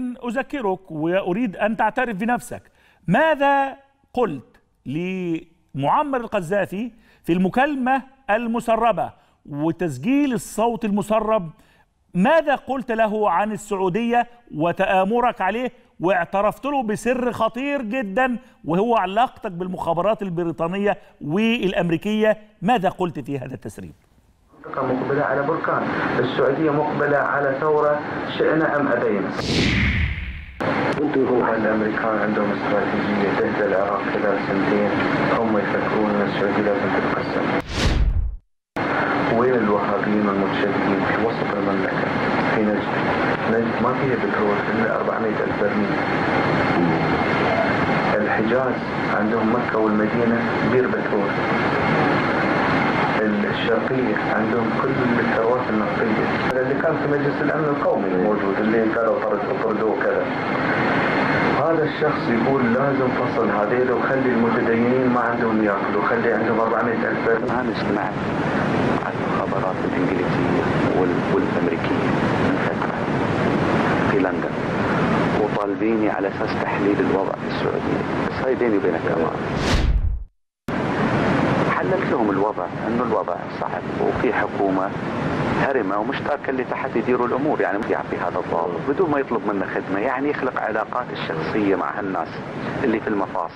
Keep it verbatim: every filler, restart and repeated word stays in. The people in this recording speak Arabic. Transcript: أذكرك وأريد أن تعترف بنفسك، ماذا قلت لمعمر القذافي في المكالمة المسربة وتسجيل الصوت المسرب؟ ماذا قلت له عن السعودية وتآمرك عليه واعترفت له بسر خطير جدا وهو علاقتك بالمخابرات البريطانية والأمريكية؟ ماذا قلت في هذا التسريب؟ المنطقة مقبلة على بركان، السعودية مقبلة على ثورة شئنا أم أبينا. ينتبهوا أن الأمريكان عندهم استراتيجية تهدى العراق خلال سنتين، هم يفكرون أن السعودية لازم تتقسم. وين الوهابيين المتشددين في وسط المملكة؟ في نجد. نجد ما فيها بترول إلا أربعمئة ألف برميل. الحجاز عندهم مكة والمدينة بير بترول. الشرقية عندهم كل الثروات النفطية. هذا اللي كان في مجلس الأمن القومي موجود اللي كذا وطردوه كذا. هذا الشخص يقول لازم فصل هذيل وخلي المتدينين ما عندهم ياكلوا، وخلي عندهم أربعمئة ألف. هذا اجتماع مع المخابرات الإنجليزية والأمريكية من فترة في لندن وطالبيني على أساس تحليل الوضع في السعودية، بس هاي بيني وبينك أمانة. حللت لهم الوضع انه الوضع صعب وفي حكومه هرمه ومشتركه اللي تحت يديروا الامور، يعني يعطي هذا الضابط بدون ما يطلب منه خدمه، يعني يخلق علاقات الشخصيه مع هالناس اللي في المفاصل.